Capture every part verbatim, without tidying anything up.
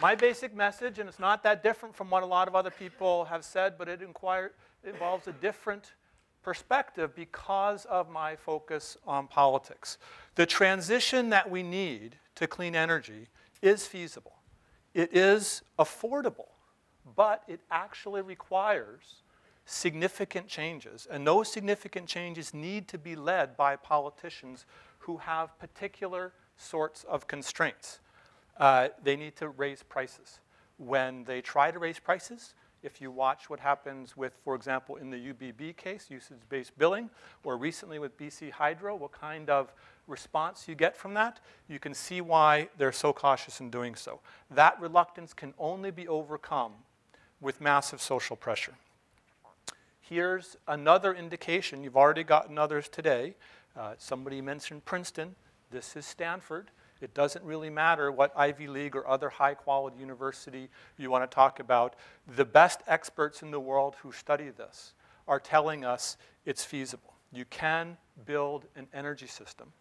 My basic message, and it's not that different from what a lot of other people have said, but it inquire, involves a different perspective because of my focus on politics. The transition that we need to clean energy is feasible. It is affordable, but it actually requires significant changes. And those significant changes need to be led by politicians who have particular sorts of constraints. Uh, they need to raise prices. When they try to raise prices, if you watch what happens with, for example, in the U B B case, usage-based billing, or recently with B C Hydro, what kind of response you get from that, you can see why they're so cautious in doing so. That reluctance can only be overcome with massive social pressure. Here's another indication. You've already gotten others today. Uh, somebody mentioned Princeton. This is Stanford. It doesn't really matter what Ivy League or other high-quality university you want to talk about. The best experts in the world who study this are telling us it's feasible. You can build an energy system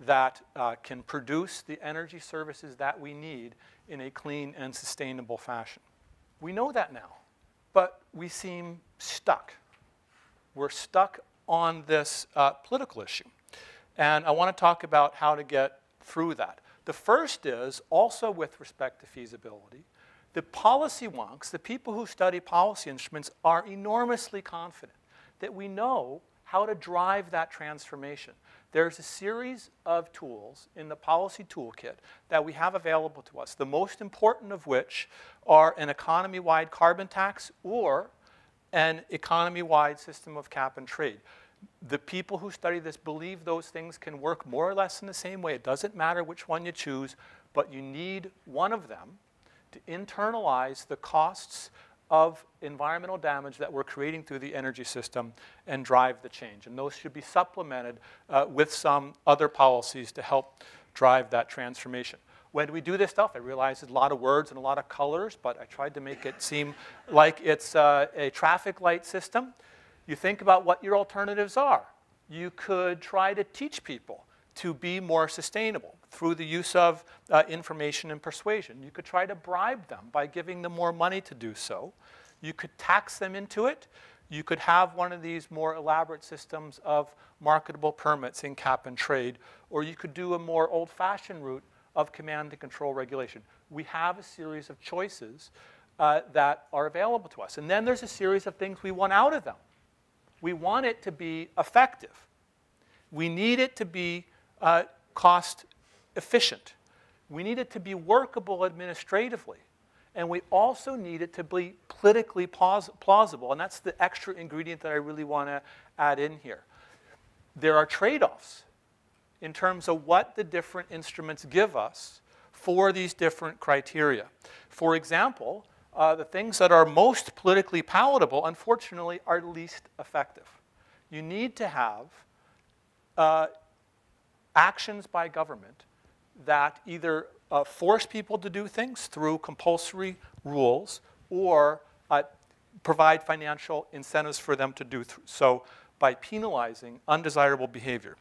that uh, can produce the energy services that we need in a clean and sustainable fashion. We know that now, but we seem stuck. We're stuck on this uh, political issue. And I want to talk about how to get through that. The first is, also with respect to feasibility, the policy wonks, the people who study policy instruments, are enormously confident that we know how to drive that transformation. There's a series of tools in the policy toolkit that we have available to us, the most important of which are an economy-wide carbon tax or an economy-wide system of cap and trade. The people who study this believe those things can work more or less in the same way. It doesn't matter which one you choose, but you need one of them to internalize the costs of environmental damage that we're creating through the energy system and drive the change. And those should be supplemented uh, with some other policies to help drive that transformation. When we do this stuff, I realize there's a lot of words and a lot of colors, but I tried to make it seem like it's uh, a traffic light system. You think about what your alternatives are. You could try to teach people to be more sustainable through the use of uh, information and persuasion. You could try to bribe them by giving them more money to do so. You could tax them into it. You could have one of these more elaborate systems of marketable permits in cap and trade, or you could do a more old-fashioned route of command and control regulation. We have a series of choices uh, that are available to us. And then there's a series of things we want out of them. We want it to be effective. We need it to be uh, cost efficient. We need it to be workable administratively. And we also need it to be politically plaus plausible. And that's the extra ingredient that I really want to add in here. There are trade-offs in terms of what the different instruments give us for these different criteria. For example, Uh, the things that are most politically palatable, unfortunately, are least effective. You need to have uh, actions by government that either uh, force people to do things through compulsory rules or uh, provide financial incentives for them to do so by penalizing undesirable behavior.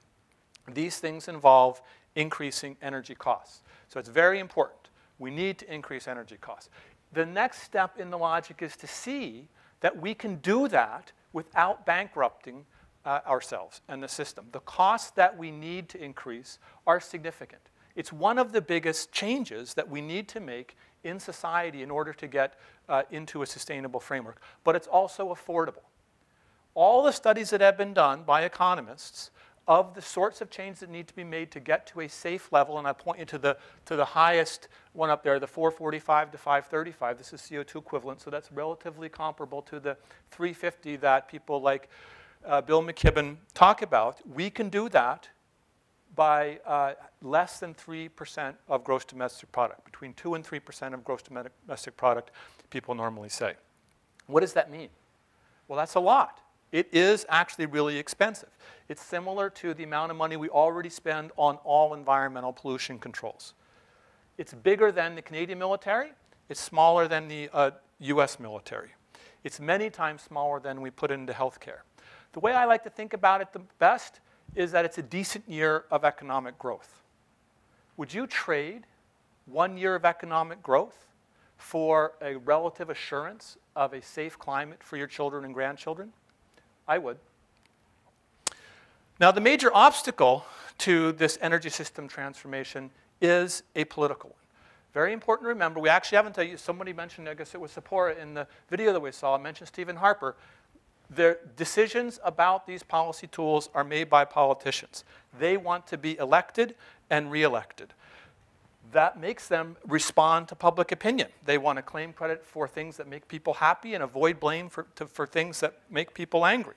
These things involve increasing energy costs. So it's very important. We need to increase energy costs. The next step in the logic is to see that we can do that without bankrupting uh, ourselves and the system. The costs that we need to increase are significant. It's one of the biggest changes that we need to make in society in order to get uh, into a sustainable framework. But it's also affordable. All the studies that have been done by economists of the sorts of changes that need to be made to get to a safe level, and I point you to the, to the highest one up there, the four forty-five to five thirty-five. This is C O two equivalent, so that's relatively comparable to the three fifty that people like uh, Bill McKibben talk about. We can do that by uh, less than three percent of gross domestic product, between two and three percent of gross domestic product, people normally say. What does that mean? Well, that's a lot. It is actually really expensive. It's similar to the amount of money we already spend on all environmental pollution controls. It's bigger than the Canadian military. It's smaller than the uh, U S military. It's many times smaller than we put into healthcare. The way I like to think about it the best is that it's a decent year of economic growth. Would you trade one year of economic growth for a relative assurance of a safe climate for your children and grandchildren? I would. Now, the major obstacle to this energy system transformation is a political one. Very important to remember. We actually haven't told you, somebody mentioned, I guess it was Sapora in the video that we saw, mentioned Stephen Harper. Their decisions about these policy tools are made by politicians. They want to be elected and reelected. That makes them respond to public opinion. They want to claim credit for things that make people happy and avoid blame for, to, for things that make people angry.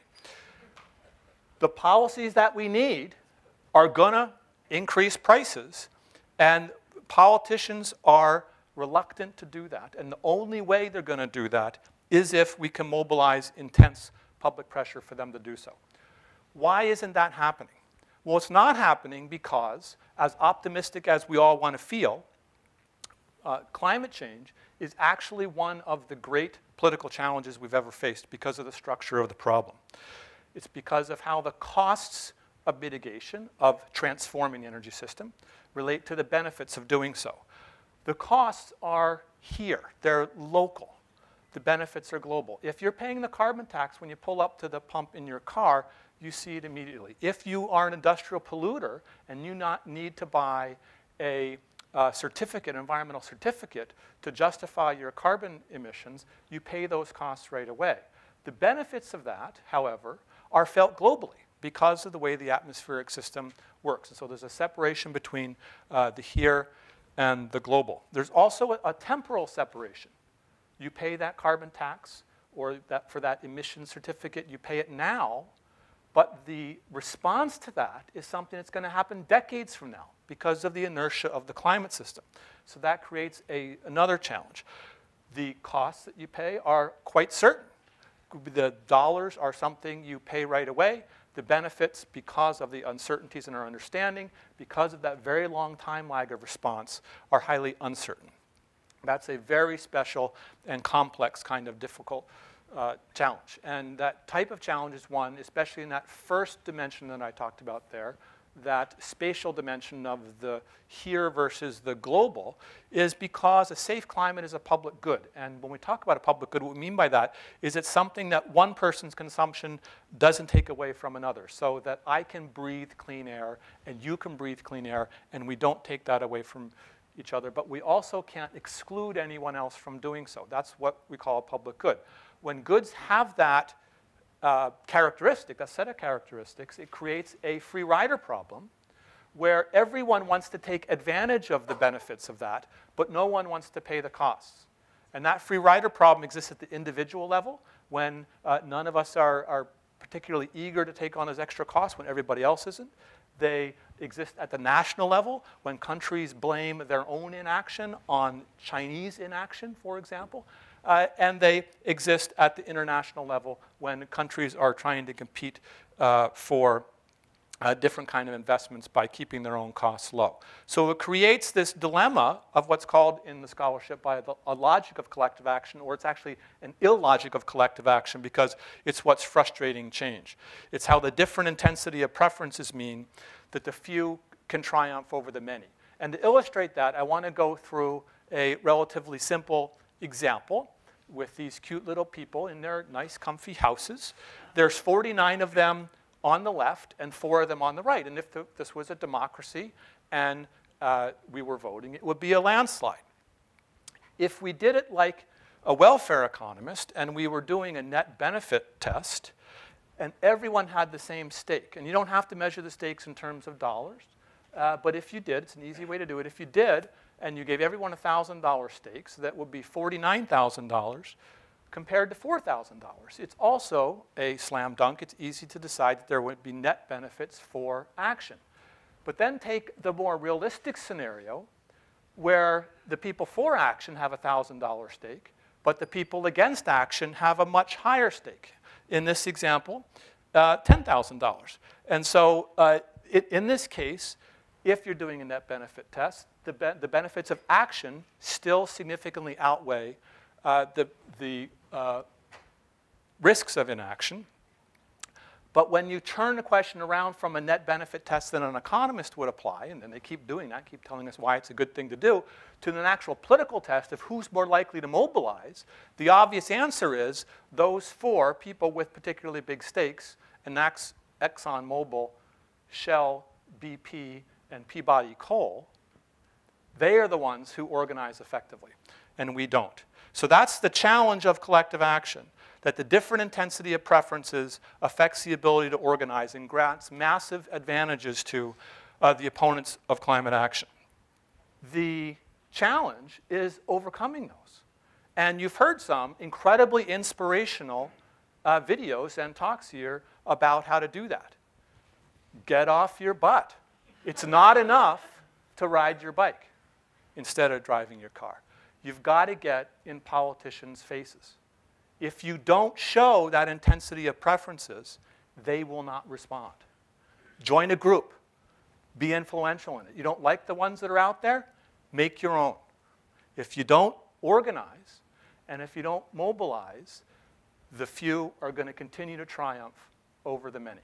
The policies that we need are going to increase prices, and politicians are reluctant to do that. And the only way they're going to do that is if we can mobilize intense public pressure for them to do so. Why isn't that happening? Well, it's not happening because, as optimistic as we all want to feel, uh, climate change is actually one of the great political challenges we've ever faced because of the structure of the problem. It's because of how the costs of mitigation, of transforming the energy system, relate to the benefits of doing so. The costs are here. They're local. The benefits are global. If you're paying the carbon tax when you pull up to the pump in your car, you see it immediately. If you are an industrial polluter and you not need to buy a uh, certificate, environmental certificate, to justify your carbon emissions, you pay those costs right away. The benefits of that, however, are felt globally because of the way the atmospheric system works. And so there's a separation between uh, the here and the global. There's also a, a temporal separation. You pay that carbon tax or that for that emission certificate, you pay it now. But the response to that is something that's going to happen decades from now because of the inertia of the climate system. So that creates a, another challenge. The costs that you pay are quite certain. The dollars are something you pay right away. The benefits, because of the uncertainties in our understanding, because of that very long time lag of response, are highly uncertain. That's a very special and complex kind of difficult Uh, challenge. And that type of challenge is one, especially in that first dimension that I talked about there, that spatial dimension of the here versus the global, is because a safe climate is a public good. And when we talk about a public good, what we mean by that is it's something that one person's consumption doesn't take away from another, so that I can breathe clean air and you can breathe clean air, and we don't take that away from each other, but we also can't exclude anyone else from doing so. That's what we call a public good. When goods have that uh, characteristic, a set of characteristics, it creates a free rider problem where everyone wants to take advantage of the benefits of that, but no one wants to pay the costs. And that free rider problem exists at the individual level when uh, none of us are, are particularly eager to take on those extra costs when everybody else isn't. They exist at the national level when countries blame their own inaction on Chinese inaction, for example. Uh, and they exist at the international level when countries are trying to compete uh, for uh, different kind of investments by keeping their own costs low. So it creates this dilemma of what's called in the scholarship by the, a logic of collective action, or it's actually an illogic of collective action because it's what's frustrating change. It's how the different intensity of preferences mean that the few can triumph over the many. And to illustrate that, I want to go through a relatively simple example with these cute little people in their nice, comfy houses. There's forty-nine of them on the left and four of them on the right. And if th this was a democracy and uh, we were voting, it would be a landslide. If we did it like a welfare economist and we were doing a net benefit test and everyone had the same stake, and you don't have to measure the stakes in terms of dollars, uh, but if you did, it's an easy way to do it. If you did, and you gave everyone one thousand dollar stakes, that would be forty-nine thousand dollars compared to four thousand dollars. It's also a slam dunk. It's easy to decide that there would be net benefits for action. But then take the more realistic scenario where the people for action have a one thousand dollar stake, but the people against action have a much higher stake. In this example, uh, ten thousand dollars. And so uh, it, in this case, if you're doing a net benefit test, the, be the benefits of action still significantly outweigh uh, the, the uh, risks of inaction. But when you turn the question around from a net benefit test that an economist would apply, and then they keep doing that, keep telling us why it's a good thing to do, to an actual political test of who's more likely to mobilize, the obvious answer is those four people with particularly big stakes, and that's ExxonMobil, Shell, B P, and Peabody Coal. They are the ones who organize effectively, and we don't. So that's the challenge of collective action, that the different intensity of preferences affects the ability to organize and grants massive advantages to uh, the opponents of climate action. The challenge is overcoming those. And you've heard some incredibly inspirational uh, videos and talks here about how to do that. Get off your butt. It's not enough to ride your bike instead of driving your car. You've got to get in politicians' faces. If you don't show that intensity of preferences, they will not respond. Join a group. Be influential in it. You don't like the ones that are out there? Make your own. If you don't organize and if you don't mobilize, the few are going to continue to triumph over the many.